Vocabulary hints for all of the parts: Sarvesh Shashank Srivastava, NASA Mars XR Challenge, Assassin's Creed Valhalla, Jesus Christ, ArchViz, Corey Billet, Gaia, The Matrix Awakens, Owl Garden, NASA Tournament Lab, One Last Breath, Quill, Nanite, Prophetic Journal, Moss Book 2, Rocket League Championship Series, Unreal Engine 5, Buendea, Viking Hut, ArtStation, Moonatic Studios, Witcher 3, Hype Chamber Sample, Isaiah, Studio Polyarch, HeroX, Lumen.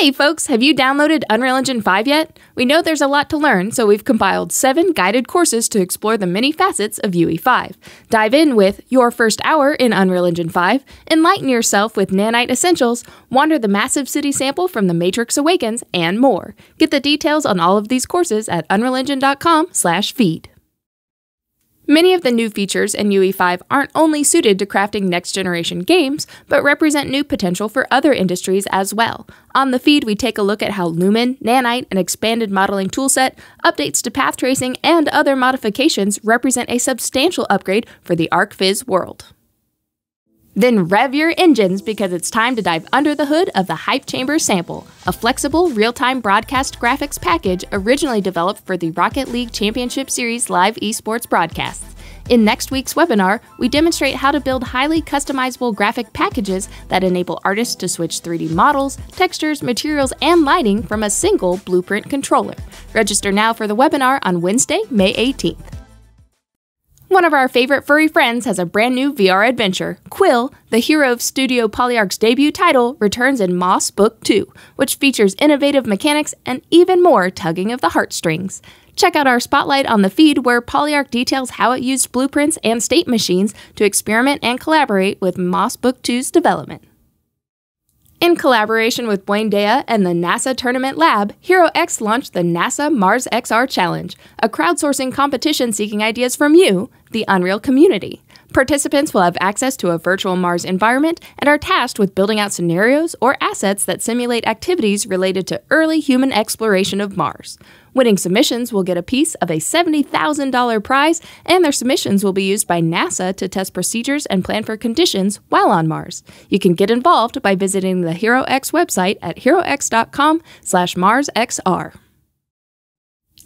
Hey folks, have you downloaded Unreal Engine 5 yet? We know there's a lot to learn, so we've compiled 7 guided courses to explore the many facets of UE5. Dive in with Your First Hour in Unreal Engine 5, enlighten yourself with Nanite Essentials, wander the massive city sample from The Matrix Awakens, and more. Get the details on all of these courses at unrealengine.com/feed. Many of the new features in UE5 aren't only suited to crafting next-generation games, but represent new potential for other industries as well. On the feed, we take a look at how Lumen, Nanite, an expanded modeling toolset, updates to path tracing, and other modifications represent a substantial upgrade for the ArchViz world. Then rev your engines, because it's time to dive under the hood of the Hype Chamber Sample, a flexible, real-time broadcast graphics package originally developed for the Rocket League Championship Series live esports broadcasts. In next week's webinar, we demonstrate how to build highly customizable graphic packages that enable artists to switch 3D models, textures, materials, and lighting from a single Blueprint controller. Register now for the webinar on Wednesday, May 18th. One of our favorite furry friends has a brand new VR adventure. Quill, the hero of Studio Polyarch's debut title, returns in Moss Book 2, which features innovative mechanics and even more tugging of the heartstrings. Check out our spotlight on the feed, where Polyarch details how it used blueprints and state machines to experiment and collaborate with Moss Book 2's development. In collaboration with Buendea and the NASA Tournament Lab, HeroX launched the NASA Mars XR Challenge, a crowdsourcing competition seeking ideas from you, the Unreal community. Participants will have access to a virtual Mars environment and are tasked with building out scenarios or assets that simulate activities related to early human exploration of Mars. Winning submissions will get a piece of a $70,000 prize, and their submissions will be used by NASA to test procedures and plan for conditions while on Mars. You can get involved by visiting the HeroX website at herox.com/MarsXR.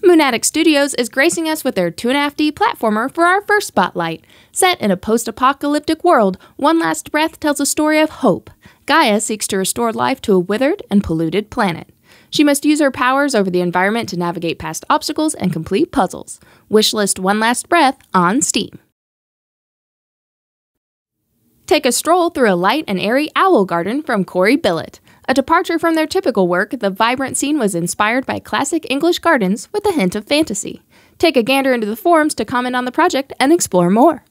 Moonatic Studios is gracing us with their 2.5D platformer for our first spotlight. Set in a post-apocalyptic world, One Last Breath tells a story of hope. Gaia seeks to restore life to a withered and polluted planet. She must use her powers over the environment to navigate past obstacles and complete puzzles. Wishlist One Last Breath on Steam. Take a stroll through a light and airy owl garden from Corey Billet. A departure from their typical work, the vibrant scene was inspired by classic English gardens with a hint of fantasy. Take a gander into the forums to comment on the project and explore more.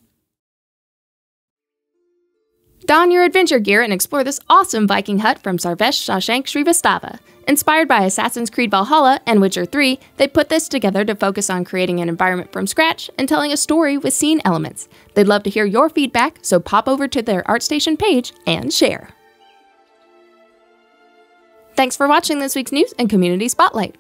Don your adventure gear and explore this awesome Viking hut from Sarvesh Shashank Srivastava. Inspired by Assassin's Creed Valhalla and Witcher 3, they put this together to focus on creating an environment from scratch and telling a story with scene elements. They'd love to hear your feedback, so pop over to their ArtStation page and share. Thanks for watching this week's news and community spotlight.